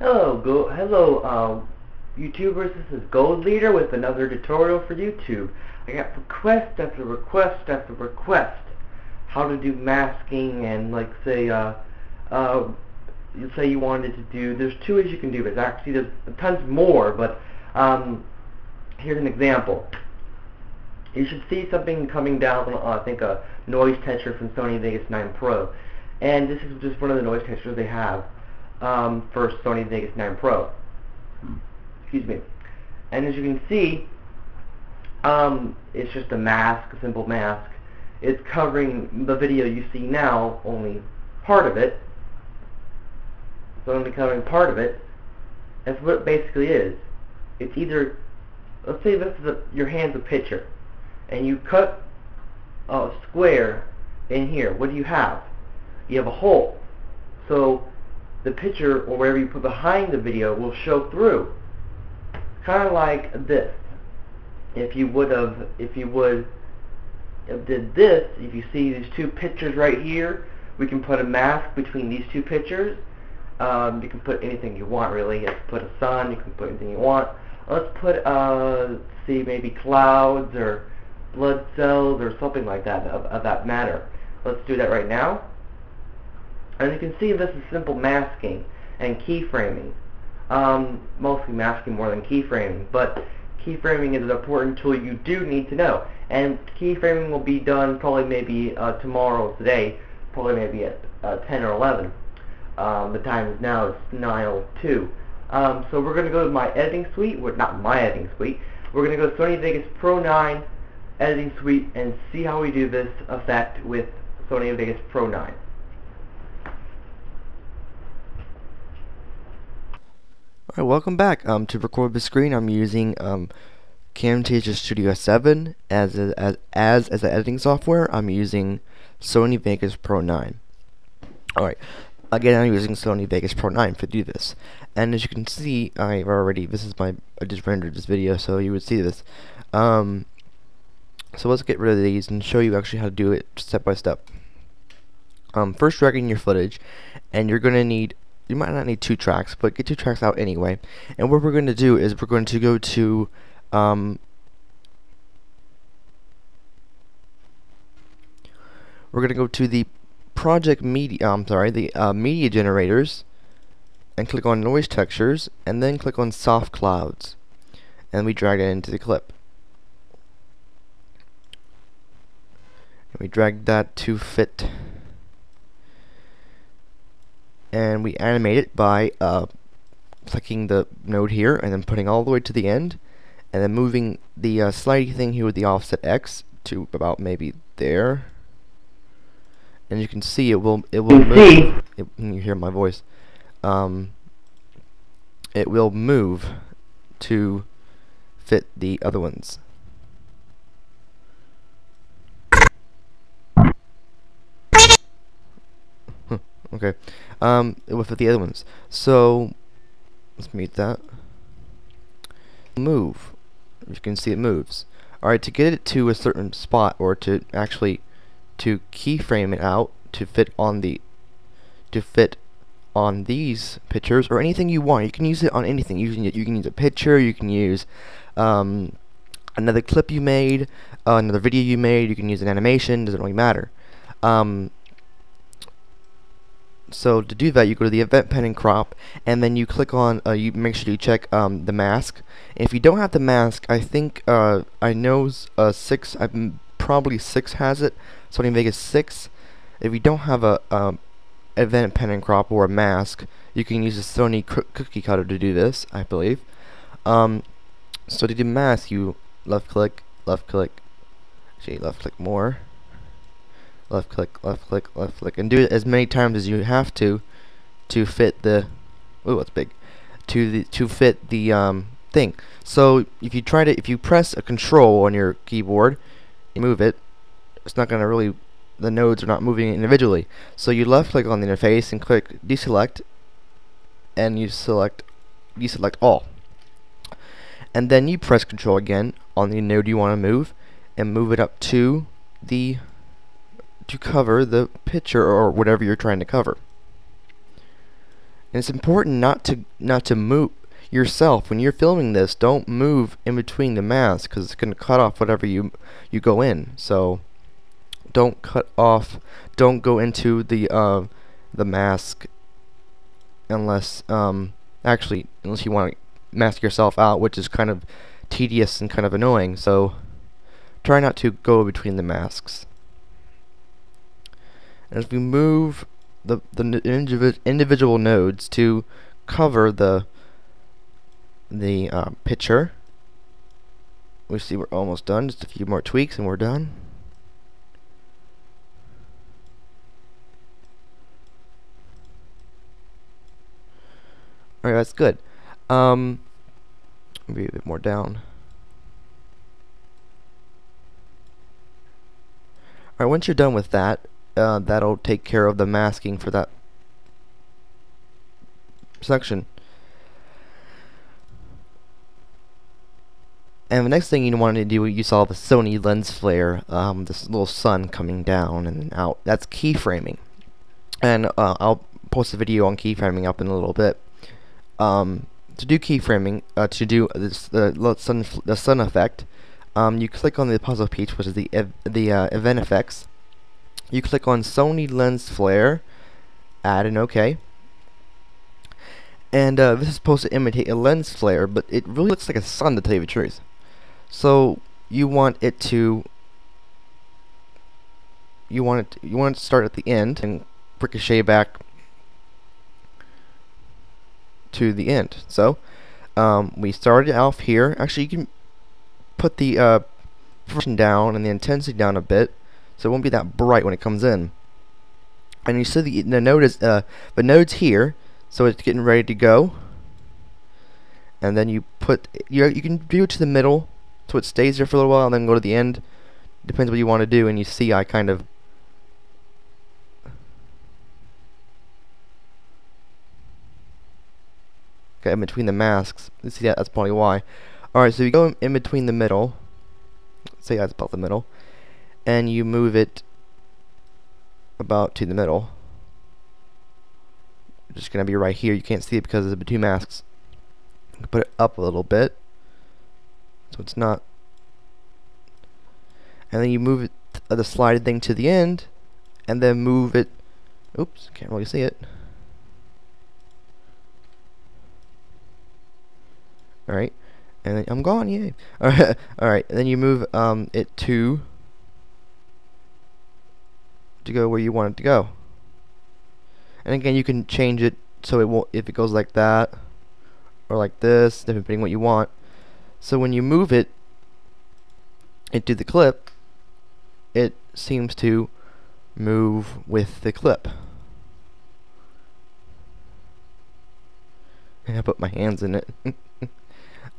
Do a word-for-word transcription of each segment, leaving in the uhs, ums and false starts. Hello, go, hello, uh, YouTubers. This is Gold Leader with another tutorial for YouTube. I got request after request after request, how to do masking and, like, say, uh, uh, you say you wanted to do. There's two ways you can do this. Actually, there's tons more, but um, here's an example. You should see something coming down. Uh, I think a noise texture from Sony Vegas nine Pro, and this is just one of the noise textures they have. Um, for Sony Vegas nine Pro. Excuse me. And as you can see, um, it's just a mask, a simple mask. It's covering the video you see now, only part of it. It's only covering part of it. That's what it basically is. It's either, let's say this is a, your hand's a picture, and you cut a square in here. What do you have? You have a hole. So the picture, or whatever you put behind the video, will show through. Kind of like this. If you would have, if you would have did this, if you see these two pictures right here, we can put a mask between these two pictures. Um, you can put anything you want, really. You can put a sun, you can put anything you want. Let's put, uh, let's see, maybe clouds or blood cells or something like that of, of that matter. Let's do that right now. And you can see this is simple masking and keyframing. Um, mostly masking more than keyframing, but keyframing is an important tool you do need to know. And keyframing will be done probably maybe uh, tomorrow, today, probably maybe at uh, ten or eleven. Um, the time is now, it's nine oh two. Um, so we're going to go to my editing suite, well, not my editing suite, we're going to go to Sony Vegas Pro nine editing suite and see how we do this effect with Sony Vegas Pro nine. Alright, welcome back. Um, to record the screen, I'm using um, Camtasia Studio seven as a, as as as the editing software. I'm using Sony Vegas Pro nine. Alright, again, I'm using Sony Vegas Pro nine to do this. And as you can see, I've already this is my I just rendered this video, so you would see this. Um, so let's get rid of these and show you actually how to do it step by step. Um, first, dragging your footage, and you're gonna need. You might not need two tracks, but get two tracks out anyway. And what we're going to do is we're going to go to um, we're going to go to the project media. I'm sorry, the uh, media generators, and click on noise textures, and then click on soft clouds, and we drag it into the clip. And we drag that to fit. And we animate it by uh, clicking the node here and then putting all the way to the end and then moving the uh, slidey thing here with the offset X to about maybe there, and you can see it will it will move. It, you hear my voice. Um, it will move to fit the other ones. Okay, um, with the other ones. So, let's mute that. Move. You can see it moves. Alright, to get it to a certain spot, or to actually, to keyframe it out, to fit on the, to fit on these pictures, or anything you want. You can use it on anything. You can, you can use a picture, you can use, um, another clip you made, uh, another video you made, you can use an animation, doesn't really matter. Um, So to do that, you go to the event pen and crop, and then you click on. Uh, you make sure you check um, the mask. And if you don't have the mask, I think uh, I know uh, six. I'm probably six has it. Sony Vegas six. If you don't have a um, event pen and crop or a mask, you can use a Sony cookie cutter to do this, I believe. Um, so to do mask, you left click, left click, actually left click more. Left click, left click, left click, and do it as many times as you have to to fit the. Ooh, that's big. To the to fit the um, thing. So if you try to, if you press a control on your keyboard, you move it. It's not going to really. The nodes are not moving individually. So you left click on the interface and click deselect, and you select deselect all, and then you press control again on the node you want to move, and move it up to the. To cover the picture or whatever you're trying to cover, And it's important not to not to move yourself when you're filming this. Don't move in between the masks, because it's going to cut off whatever you you go in. So don't cut off. Don't go into the uh, the mask unless um, actually unless you want to mask yourself out, which is kind of tedious and kind of annoying. So try not to go between the masks. And as we move the the individ individual nodes to cover the the uh, picture, we see we're almost done. Just a few more tweaks and we're done. Alright, that's good. Um, maybe a bit more down. Alright, once you're done with that, uh, that'll take care of the masking for that section. And the next thing you want to do, you saw the Sony Lens Flare, um, this little sun coming down and out. That's keyframing. And uh, I'll post a video on keyframing up in a little bit. Um, to do keyframing, uh, to do this, the, sun, the sun effect, um, you click on the puzzle piece, which is the, ev the uh, event effects. You click on Sony Lens Flare, add an OK. And uh, this is supposed to imitate a lens flare, but it really looks like a sun, to tell you the truth. So you want it to you want it to, you want it to start at the end and ricochet back to the end. So um, we started off here. Actually, you can put the uh, proportion down and the intensity down a bit, so it won't be that bright when it comes in. And you see the, the node is uh, the node's here, so it's getting ready to go. And then you put you you can do it to the middle, so it stays there for a little while, and then go to the end. Depends what you want to do. And you see, I kind of okay, in between the masks. You see that? That's probably why. All right, so you go in between the middle. Let's say that's about the middle, and you move it about to the middle. It's just gonna be right here. You can't see it because of the two masks. Put it up a little bit, so it's not. And then you move it, uh, the slided thing to the end, and then move it. Oops, can't really see it. All right, and then I'm gone. Yay! All right, all right. And then you move um, it to to go where you want it to go. And again, you can change it so it won't, if it goes like that or like this, depending on what you want. So when you move it into the clip, it seems to move with the clip. And I put my hands in it.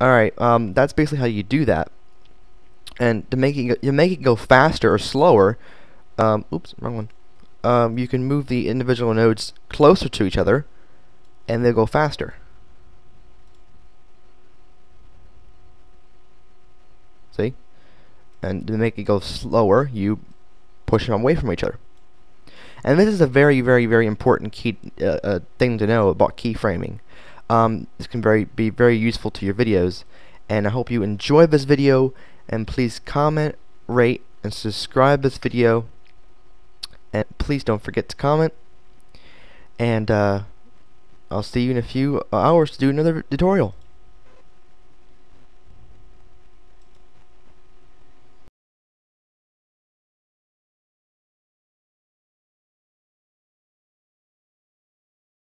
Alright, um, that's basically how you do that. And to make it, to make it go faster or slower, um, oops, wrong one. Um, you can move the individual nodes closer to each other, and they'll go faster. See? And to make it go slower, you push them away from each other. And this is a very, very, very important key uh, uh, thing to know about keyframing. Um, this can very be very useful to your videos. And I hope you enjoy this video. And please comment, rate, and subscribe this video. And please don't forget to comment. And uh, I'll see you in a few hours to do another tutorial.